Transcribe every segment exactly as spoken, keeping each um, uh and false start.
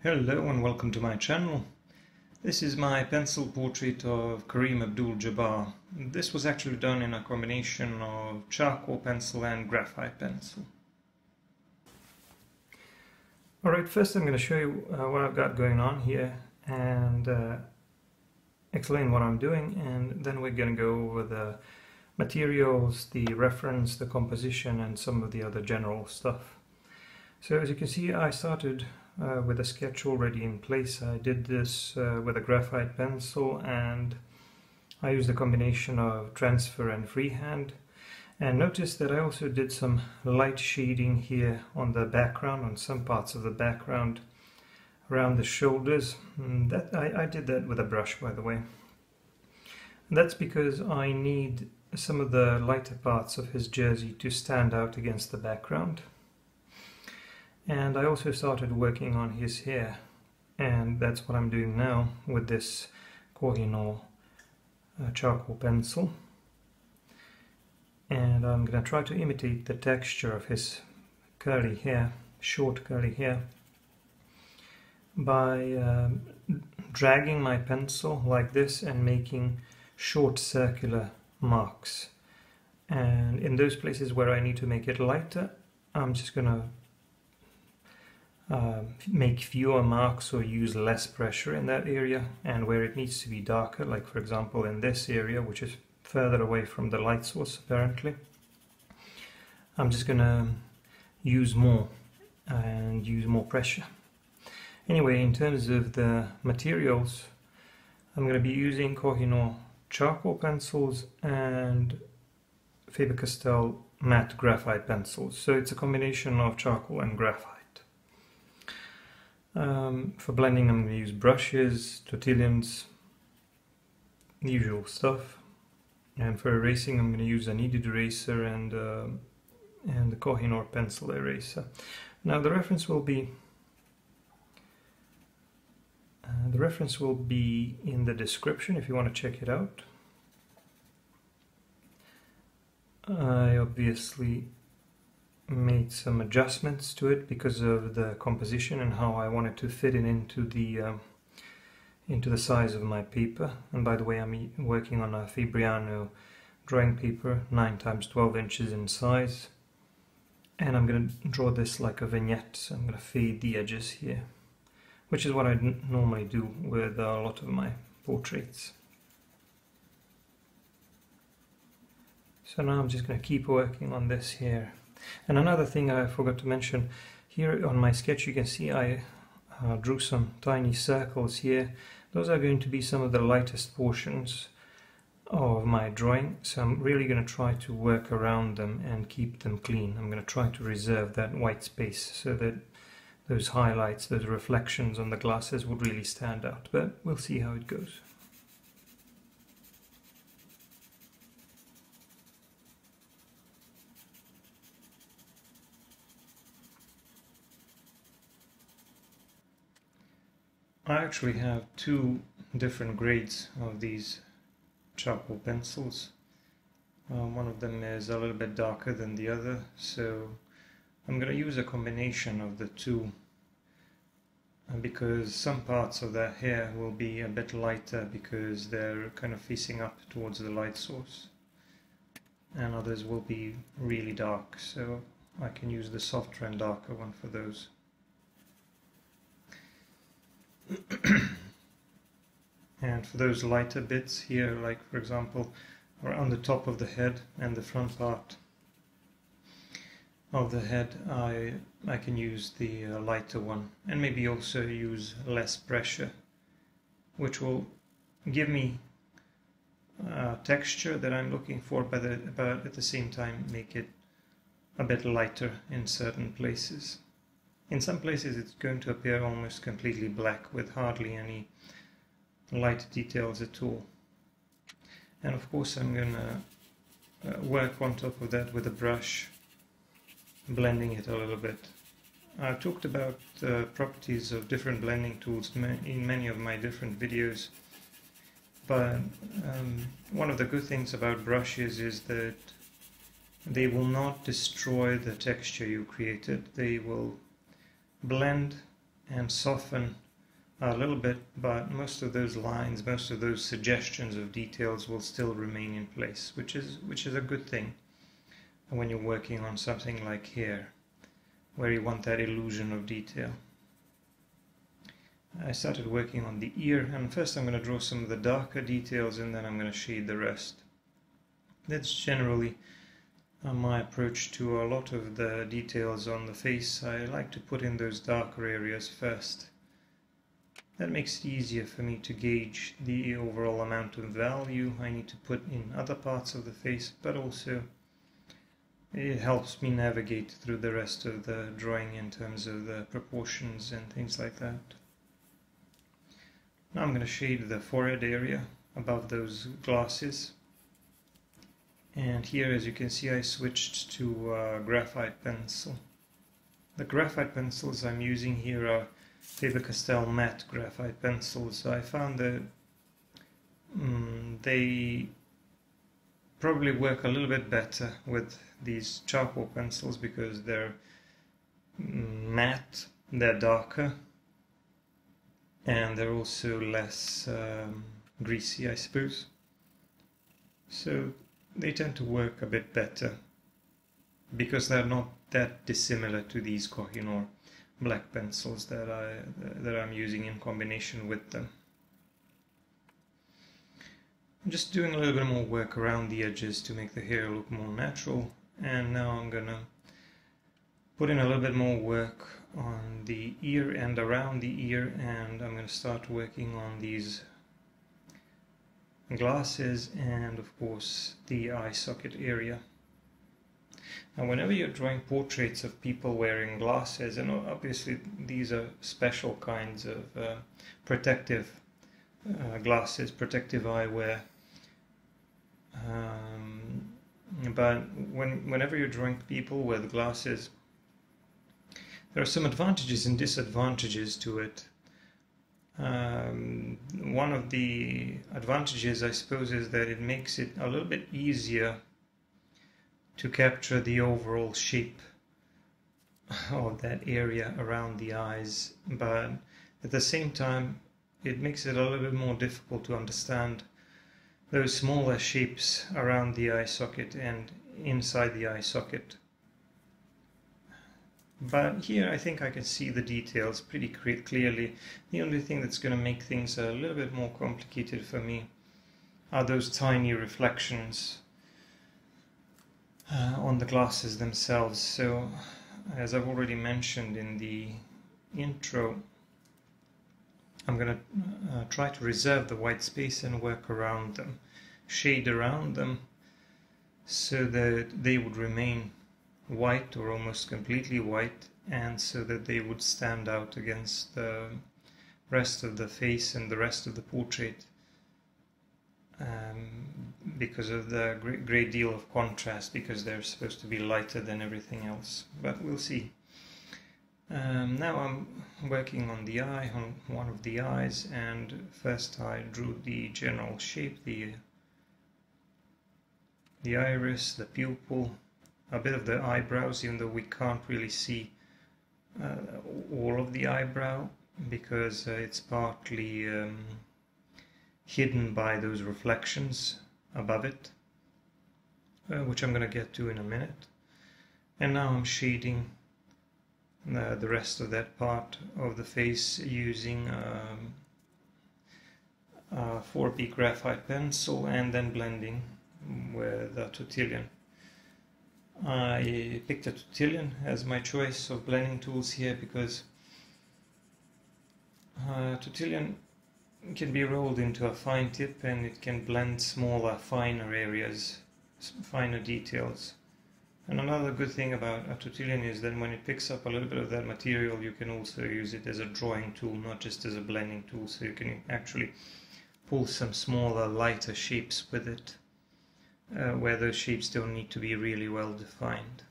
Hello and welcome to my channel. This is my pencil portrait of Kareem Abdul-Jabbar. This was actually done in a combination of charcoal pencil and graphite pencil. Alright, first I'm going to show you uh, what I've got going on here and uh, explain what I'm doing, and then we're going to go over the materials, the reference, the composition, and some of the other general stuff. So as you can see, I started Uh, with a sketch already in place. I did this uh, with a graphite pencil, and I used a combination of transfer and freehand. And notice that I also did some light shading here on the background, on some parts of the background around the shoulders. And that I, I did that with a brush, by the way. And that's because I need some of the lighter parts of his jersey to stand out against the background. And I also started working on his hair, and that's what I'm doing now with this Koh-i-Noor uh, charcoal pencil. And I'm going to try to imitate the texture of his curly hair, short curly hair, by uh, dragging my pencil like this and making short circular marks. And in those places where I need to make it lighter, I'm just going to Uh, make fewer marks or use less pressure in that area, and where it needs to be darker, like for example in this area, which is further away from the light source apparently, I'm just gonna use more and use more pressure. Anyway, in terms of the materials, I'm gonna be using Koh-i-Noor charcoal pencils and Faber Castell matte graphite pencils, so it's a combination of charcoal and graphite. Um, for blending, I'm going to use brushes, tortillons, the usual stuff. And for erasing, I'm going to use a kneaded eraser and uh, and the Koh-i-Noor pencil eraser. Now the reference will be uh, the reference will be in the description if you want to check it out. I obviously made some adjustments to it because of the composition and how I wanted to fit it into the um, into the size of my paper. And by the way, I'm working on a Fabriano drawing paper, nine times twelve inches in size, and I'm going to draw this like a vignette, so I'm going to fade the edges here, which is what I normally do with a lot of my portraits. So now I'm just going to keep working on this here. And another thing I forgot to mention, here on my sketch you can see I uh, drew some tiny circles here. Those are going to be some of the lightest portions of my drawing, so I'm really going to try to work around them and keep them clean. I'm going to try to reserve that white space so that those highlights, those reflections on the glasses would really stand out, but we'll see how it goes. I actually have two different grades of these charcoal pencils. Um, one of them is a little bit darker than the other, so I'm going to use a combination of the two, because some parts of their hair will be a bit lighter because they're kind of facing up towards the light source, and others will be really dark, so I can use the softer and darker one for those. And for those lighter bits here, like for example around the top of the head and the front part of the head, I, I can use the lighter one, and maybe also use less pressure, which will give me a texture that I'm looking for, but, but at the same time make it a bit lighter in certain places. In some places it's going to appear almost completely black with hardly any light details at all. And of course I'm going to work on top of that with a brush, blending it a little bit. I talked about the properties of different blending tools in many of my different videos, but um, one of the good things about brushes is that they will not destroy the texture you created. They will blend and soften a little bit, but most of those lines, most of those suggestions of details will still remain in place, which is which is a good thing when you're working on something like here, where you want that illusion of detail. I started working on the ear, and first I'm going to draw some of the darker details, and then I'm going to shade the rest. That's generally my approach to a lot of the details on the face. I like to put in those darker areas first. That makes it easier for me to gauge the overall amount of value I need to put in other parts of the face, but also it helps me navigate through the rest of the drawing in terms of the proportions and things like that. Now I'm going to shade the forehead area above those glasses. And here, as you can see, I switched to uh, graphite pencil. The graphite pencils I'm using here are Faber Castell matte graphite pencils. I found that um, they probably work a little bit better with these charcoal pencils because they're matte, they're darker, and they're also less um, greasy, I suppose. So they tend to work a bit better because they're not that dissimilar to these Koh-i-Noor black pencils that I that I'm using in combination with them. I'm just doing a little bit more work around the edges to make the hair look more natural, and now I'm gonna put in a little bit more work on the ear and around the ear, and I'm going to start working on these glasses and of course the eye socket area. Now whenever you're drawing portraits of people wearing glasses, and obviously these are special kinds of uh, protective uh, glasses, protective eyewear, um, but when, whenever you're drawing people with glasses, there are some advantages and disadvantages to it. Um, one of the advantages, I suppose, is that it makes it a little bit easier to capture the overall shape of that area around the eyes, but at the same time it makes it a little bit more difficult to understand those smaller shapes around the eye socket and inside the eye socket. But here I think I can see the details pretty clearly. The only thing that's going to make things a little bit more complicated for me are those tiny reflections uh, on the glasses themselves. So, as I've already mentioned in the intro, I'm going to uh, try to reserve the white space and work around them, shade around them, so that they would remain white or almost completely white, and so that they would stand out against the rest of the face and the rest of the portrait, um, because of the great, great deal of contrast, because they're supposed to be lighter than everything else, but we'll see. Um, now I'm working on the eye, on one of the eyes, and first I drew the general shape, the, the iris, the pupil, a bit of the eyebrows, even though we can't really see uh, all of the eyebrow because uh, it's partly um, hidden by those reflections above it, uh, which I'm going to get to in a minute. And now I'm shading uh, the rest of that part of the face using um, a four B graphite pencil and then blending with a tortillion. I picked a tortillion as my choice of blending tools here because uh, tortillion can be rolled into a fine tip and it can blend smaller, finer areas, finer details. And another good thing about a tortillion is that when it picks up a little bit of that material, you can also use it as a drawing tool, not just as a blending tool, so you can actually pull some smaller, lighter shapes with it. Uh, where those shapes don't need to be really well defined.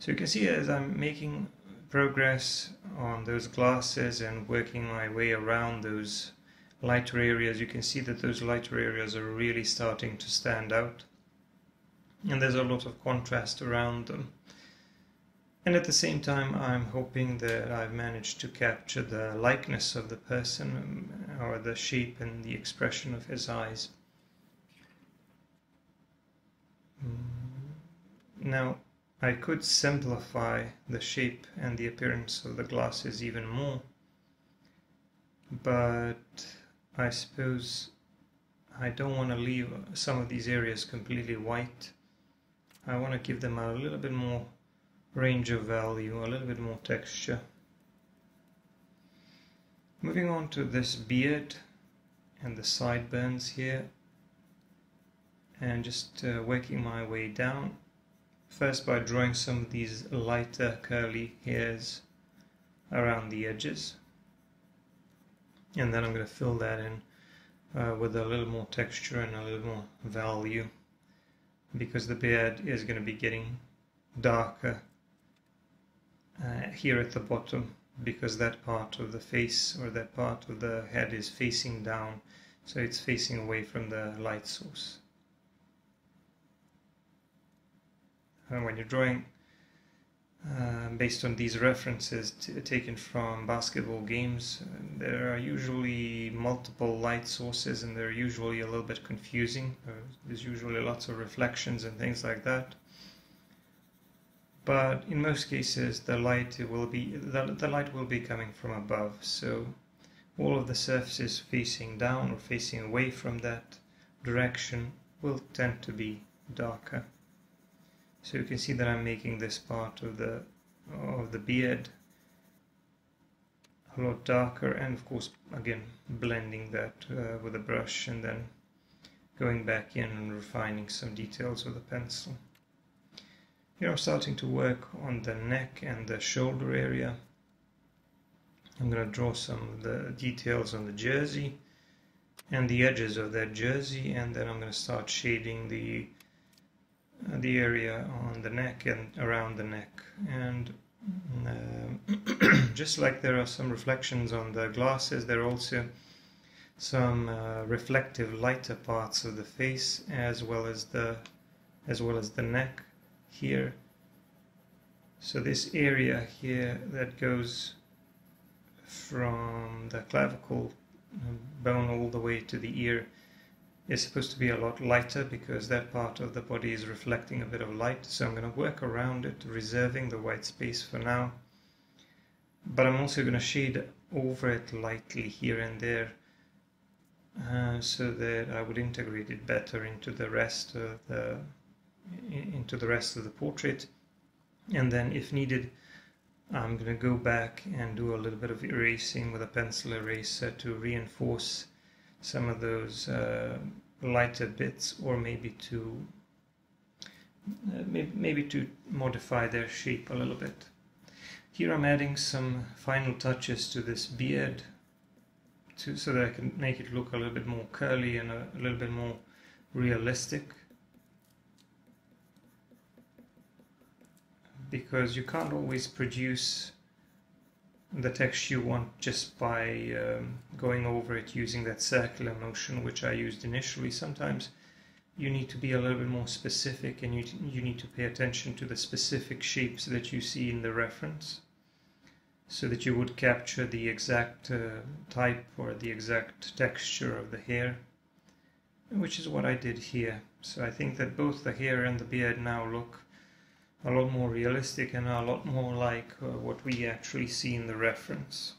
So you can see as I'm making progress on those glasses and working my way around those lighter areas, you can see that those lighter areas are really starting to stand out, and there's a lot of contrast around them. And at the same time, I'm hoping that I've managed to capture the likeness of the person, or the shape and the expression of his eyes. Now, I could simplify the shape and the appearance of the glasses even more, but I suppose I don't want to leave some of these areas completely white. I want to give them a little bit more range of value, a little bit more texture. Moving on to this beard and the sideburns here, and just uh, working my way down, first by drawing some of these lighter curly hairs around the edges, and then I'm going to fill that in uh, with a little more texture and a little more value, because the beard is going to be getting darker Uh, here at the bottom, because that part of the face, or that part of the head, is facing down, so it's facing away from the light source. And when you're drawing uh, based on these references t taken from basketball games, there are usually multiple light sources, and they're usually a little bit confusing. There's usually lots of reflections and things like that. But in most cases, the light will be the, the light will be coming from above, so all of the surfaces facing down or facing away from that direction will tend to be darker. So you can see that I'm making this part of the of the beard a lot darker, and of course, again, blending that uh, with a brush, and then going back in and refining some details with a pencil. Here I'm starting to work on the neck and the shoulder area. I'm going to draw some of the details on the jersey and the edges of that jersey, and then I'm going to start shading the uh, the area on the neck and around the neck. And uh, just like there are some reflections on the glasses, there are also some uh, reflective lighter parts of the face, as well as the as well as the neck here. So this area here that goes from the clavicle bone all the way to the ear is supposed to be a lot lighter, because that part of the body is reflecting a bit of light. So I'm going to work around it, reserving the white space for now, but I'm also going to shade over it lightly here and there, uh, so that I would integrate it better into the rest of the into the rest of the portrait. And then, if needed, I'm going to go back and do a little bit of erasing with a pencil eraser to reinforce some of those uh, lighter bits, or maybe to uh, maybe to modify their shape a little bit. Here I'm adding some final touches to this beard, to, so that I can make it look a little bit more curly and a, a little bit more realistic, because you can't always produce the texture you want just by um, going over it using that circular motion which I used initially. Sometimes you need to be a little bit more specific, and you, you need to pay attention to the specific shapes that you see in the reference, so that you would capture the exact uh, type or the exact texture of the hair, which is what I did here. So I think that both the hair and the beard now look a lot more realistic, and a lot more like uh, what we actually see in the reference.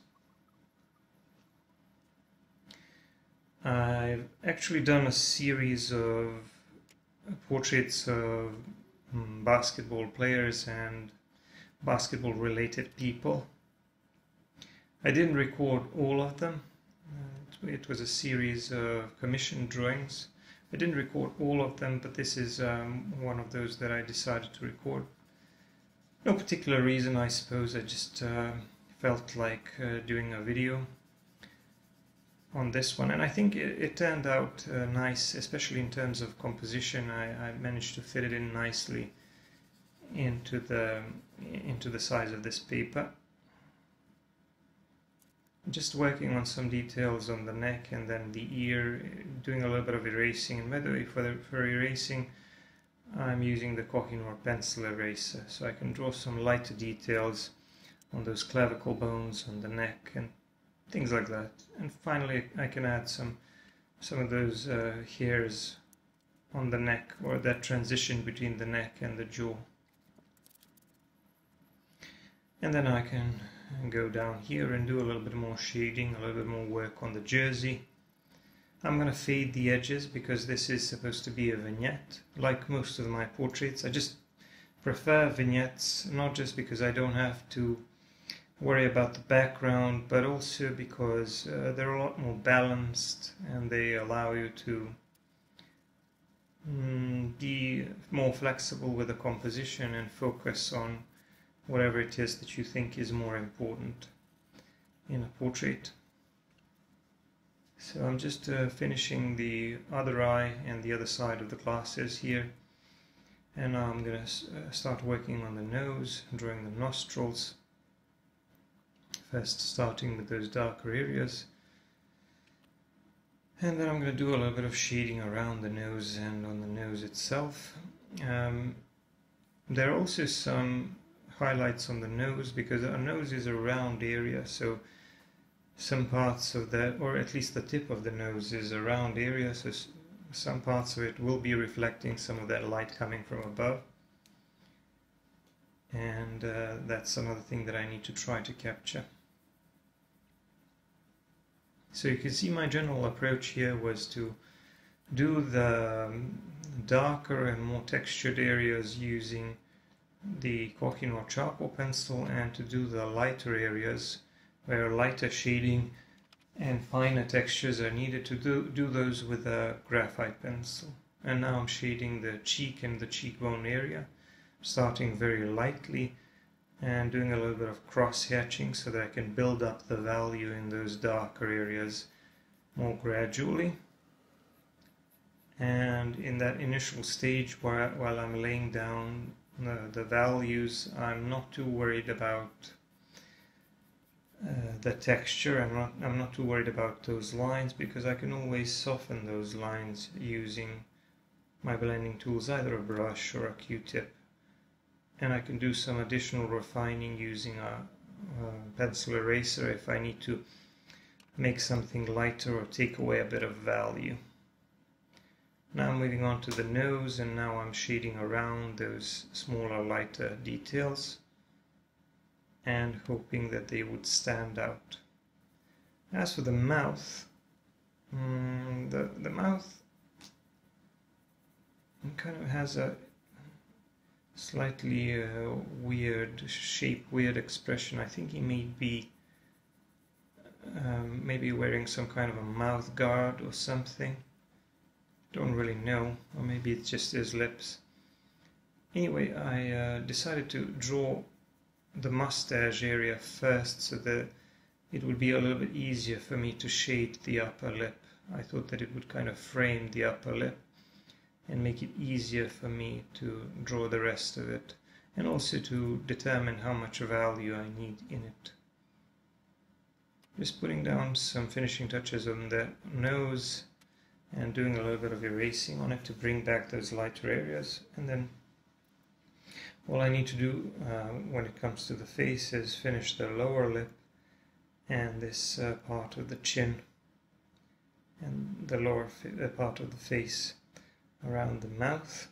I've actually done a series of portraits of um, basketball players and basketball related people. I didn't record all of them. Uh, it, it was a series of commissioned drawings. I didn't record all of them, but this is um, one of those that I decided to record. No particular reason, I suppose. I just uh, felt like uh, doing a video on this one, and I think it, it turned out uh, nice, especially in terms of composition. I, I managed to fit it in nicely into the into the size of this paper. Just working on some details on the neck and then the ear, doing a little bit of erasing. And by the way, for, the, for erasing, I'm using the Koh-i-Noor pencil eraser, so I can draw some lighter details on those clavicle bones, on the neck, and things like that. And finally, I can add some some of those uh, hairs on the neck, or that transition between the neck and the jaw. And then I can go down here and do a little bit more shading, a little bit more work on the jersey. I'm going to fade the edges because this is supposed to be a vignette, like most of my portraits. I just prefer vignettes, not just because I don't have to worry about the background, but also because uh, they're a lot more balanced and they allow you to um, be more flexible with the composition and focus on whatever it is that you think is more important in a portrait. So I'm just uh, finishing the other eye and the other side of the glasses here. And now I'm going to uh, start working on the nose, drawing the nostrils. First starting with those darker areas. And then I'm going to do a little bit of shading around the nose and on the nose itself. Um, there are also some highlights on the nose because our nose is a round area, so some parts of that, or at least the tip of the nose is a round area, so some parts of it will be reflecting some of that light coming from above. And uh, that's another thing that I need to try to capture. So you can see my general approach here was to do the darker and more textured areas using the Koh-i-Noor charcoal pencil, and to do the lighter areas where lighter shading and finer textures are needed, to do, do those with a graphite pencil. And now I'm shading the cheek and the cheekbone area, starting very lightly and doing a little bit of cross-hatching so that I can build up the value in those darker areas more gradually. And in that initial stage, while, while I'm laying down the, the values, I'm not too worried about uh, the texture. I'm not, I'm not too worried about those lines, because I can always soften those lines using my blending tools, either a brush or a Q-tip. And I can do some additional refining using a, a pencil eraser if I need to make something lighter or take away a bit of value. Now I'm moving on to the nose, and now I'm shading around those smaller, lighter details and hoping that they would stand out. As for the mouth, mm, the, the mouth kind of has a slightly uh, weird shape, weird expression. I think he may be um, maybe wearing some kind of a mouth guard or something. Don't really know, or maybe it's just his lips. Anyway, I uh, decided to draw the mustache area first so that it would be a little bit easier for me to shade the upper lip. I thought that it would kind of frame the upper lip and make it easier for me to draw the rest of it, and also to determine how much value I need in it. Just putting down some finishing touches on the nose and doing a little bit of erasing on it to bring back those lighter areas. And then all I need to do uh, when it comes to the face is finish the lower lip and this uh, part of the chin and the lower uh, part of the face. Around the mouth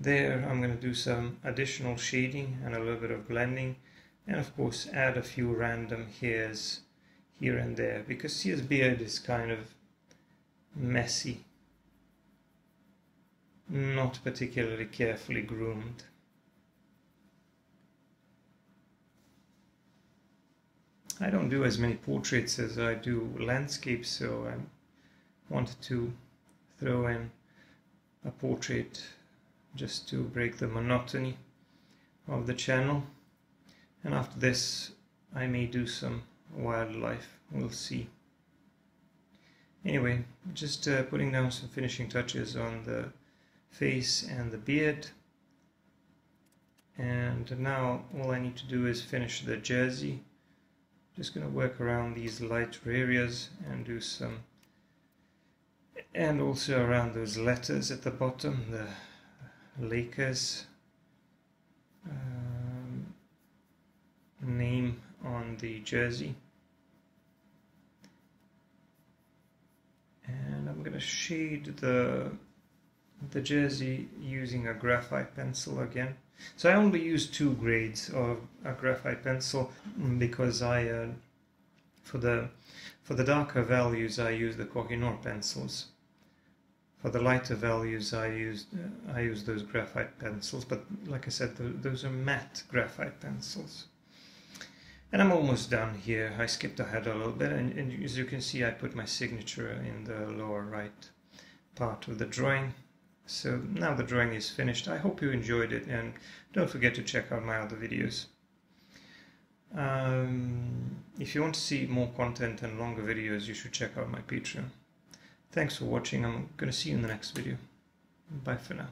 there, I'm going to do some additional shading and a little bit of blending, and of course add a few random hairs here and there, because his beard is kind of messy, not particularly carefully groomed. I don't do as many portraits as I do landscapes, so I wanted to throw in a portrait just to break the monotony of the channel. And after this I may do some wildlife, we'll see. Anyway, just uh, putting down some finishing touches on the face and the beard, and now all I need to do is finish the jersey. Just going to work around these lighter areas and do some, and also around those letters at the bottom, the Lakers um, name on the jersey, and I'm going to shade the the jersey using a graphite pencil again. So I only use two grades of a graphite pencil because I uh, for the for the darker values I use the Koh-i-Noor pencils. For the lighter values, I used uh, I use those graphite pencils, but like I said, th those are matte graphite pencils. And I'm almost done here. I skipped ahead a little bit, and, and as you can see, I put my signature in the lower right part of the drawing. So now the drawing is finished. I hope you enjoyed it, and don't forget to check out my other videos. Um, if you want to see more content and longer videos, you should check out my Patreon. Thanks for watching. I'm going to see you in the next video. Bye for now.